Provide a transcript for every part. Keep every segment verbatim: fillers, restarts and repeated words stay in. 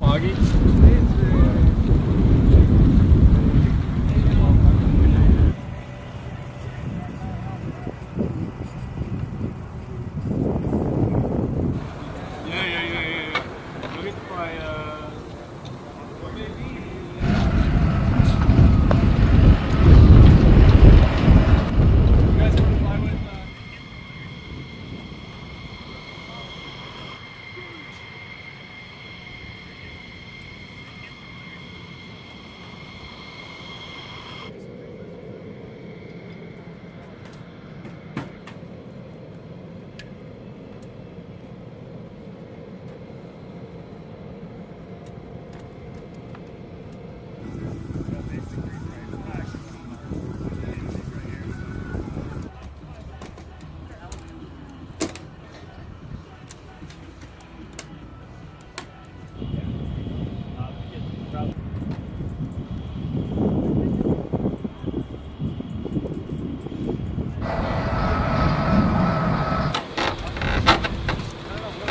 Ağabey.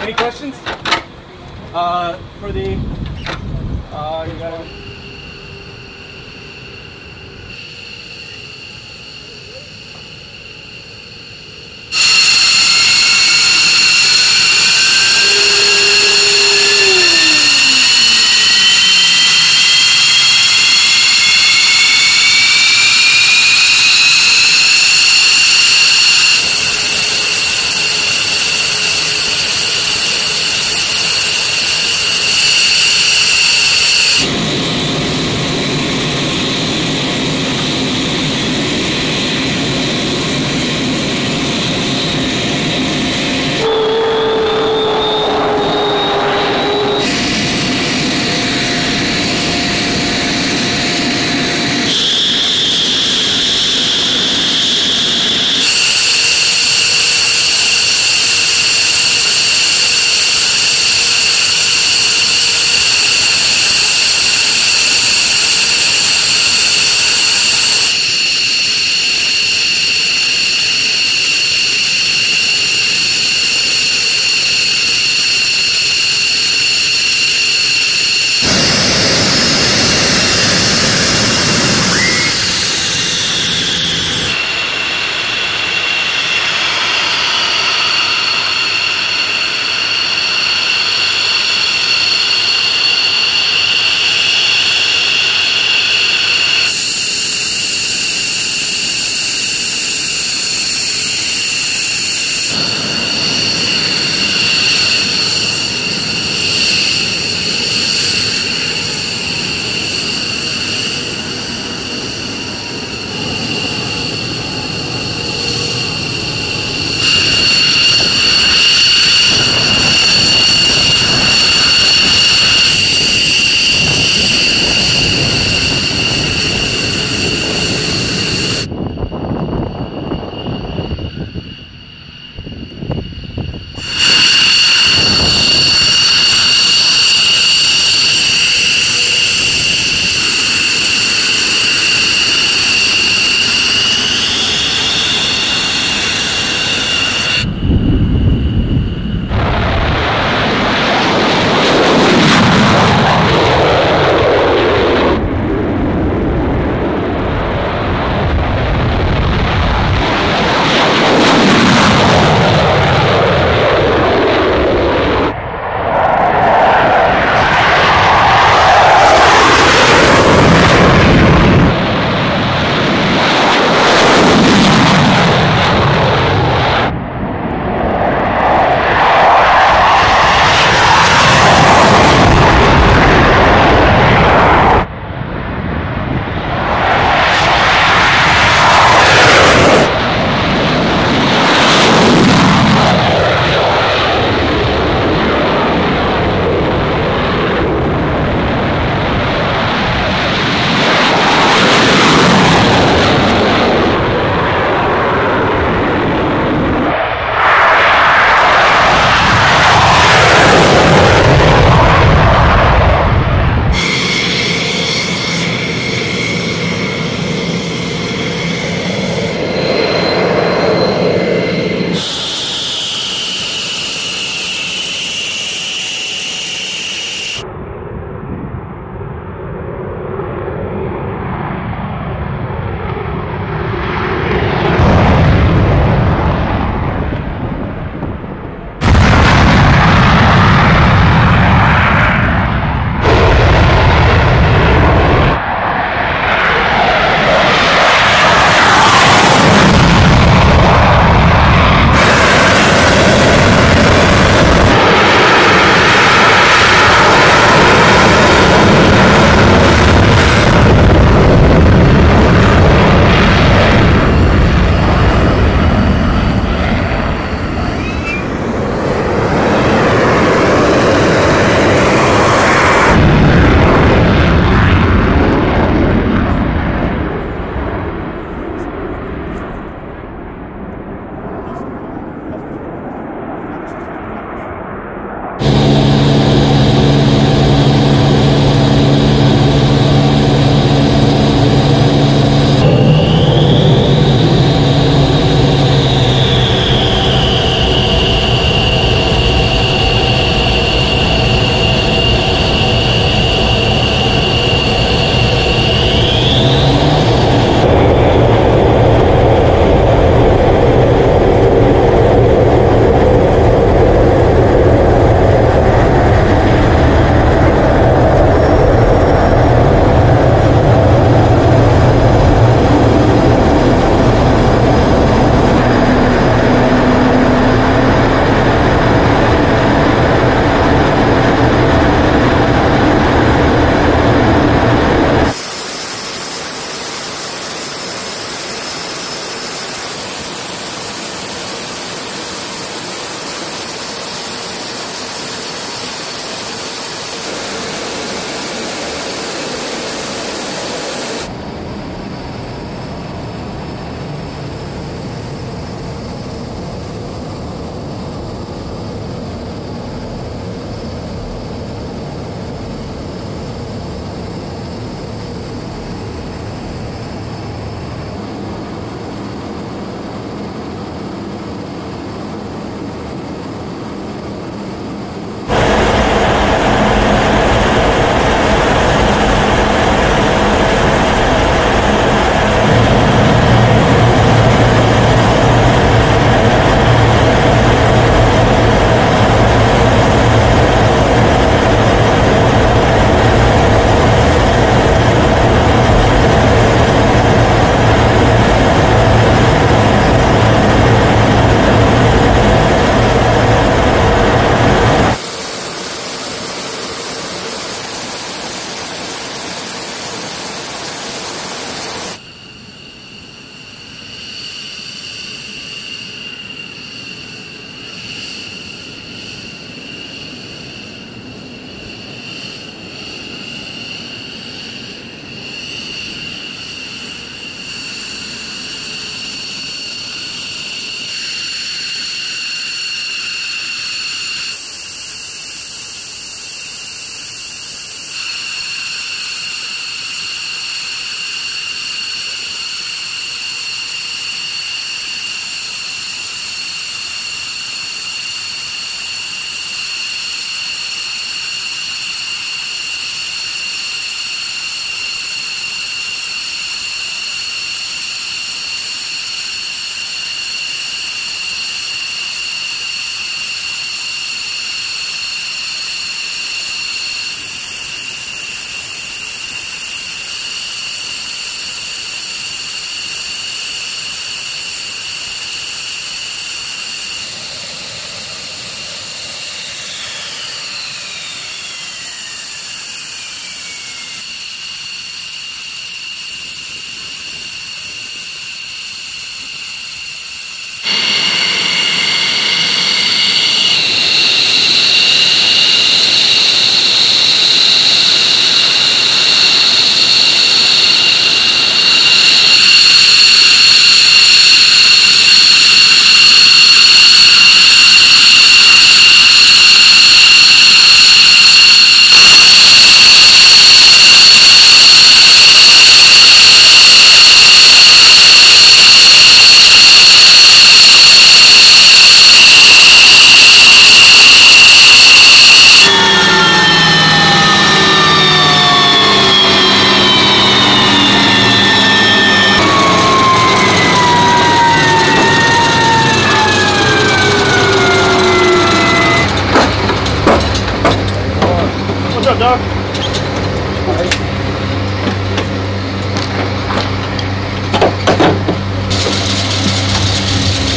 Any questions? Uh, for the, uh, you gotta... We'll be right back.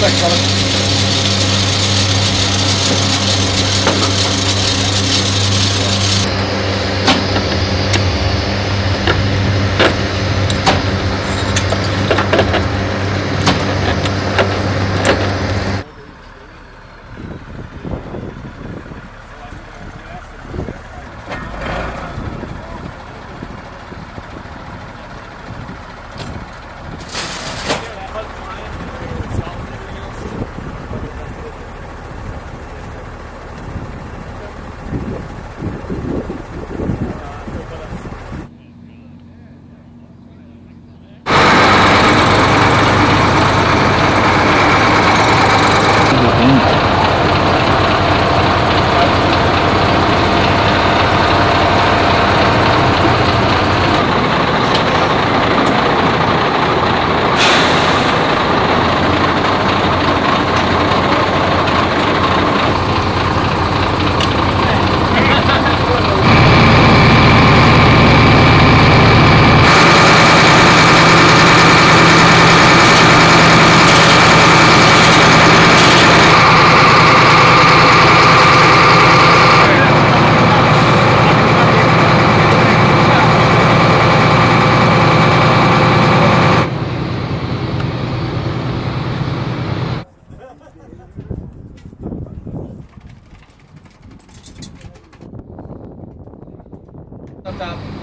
bırakalım. Up.